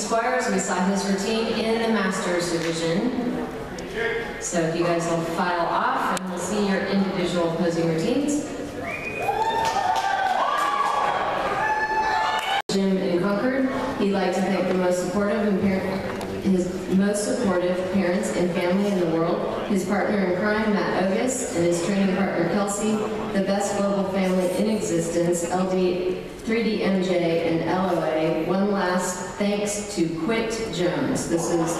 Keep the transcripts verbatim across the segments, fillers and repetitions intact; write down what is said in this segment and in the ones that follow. Squires, we saw his routine in the Masters division. So if you guys will file off and we'll see your individual posing routines. Jim in Concord, he'd like to thank the most supportive and his most supportive parents and family in the world, his partner in crime, Matt Ogus, and his training partner, Kelsey, the best global family in existence, L D, three D M J, and L O A. One last thanks to Quint Jones. This is...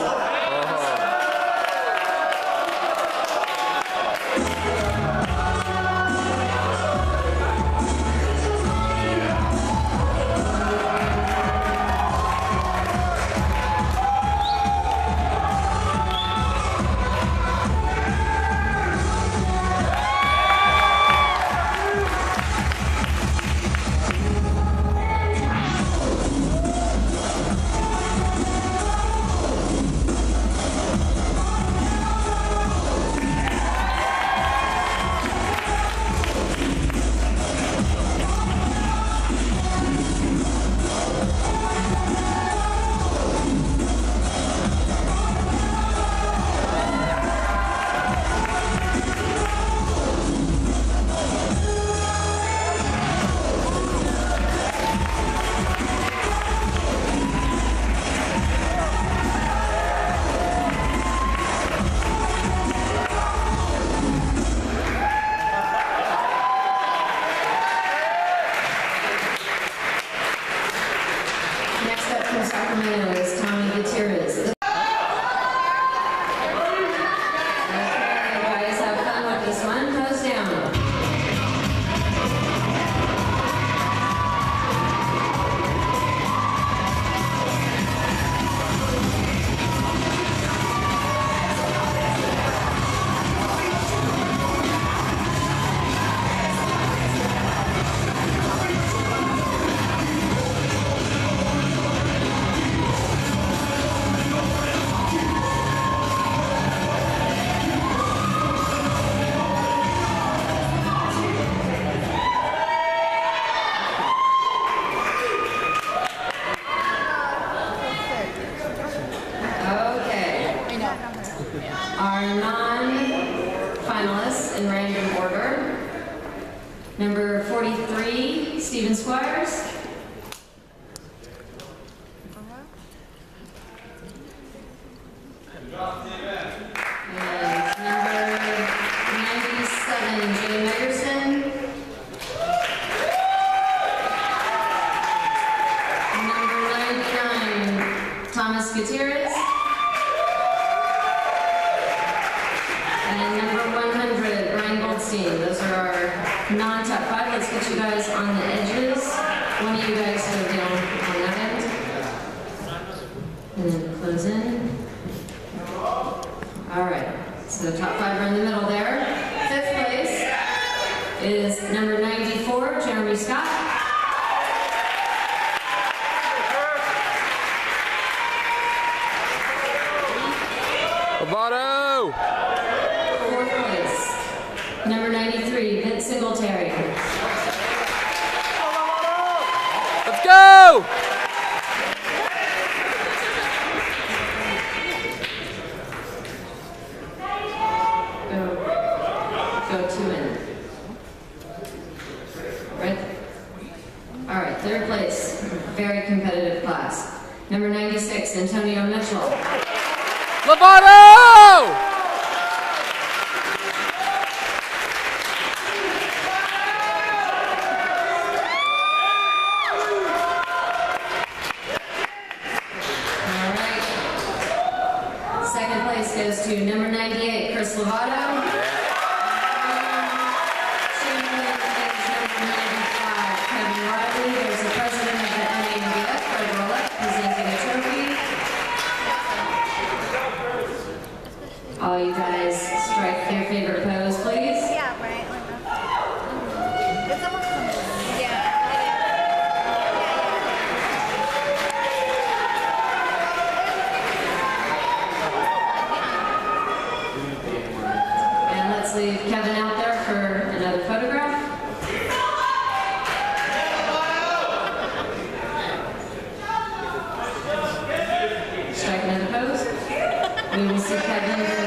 Stephen Squires. Lavado! Fourth place, number ninety-three, Vince Singletary. Let's go! Go, go two in. Right? All right, third place, very competitive class. Number ninety-six, Antonio Mitchell. Lavado! Goes to number ninety-eight, Chris Lavado. There's the president of the M A B F, Fred Rollick, presenting a trophy. we will see Kevin.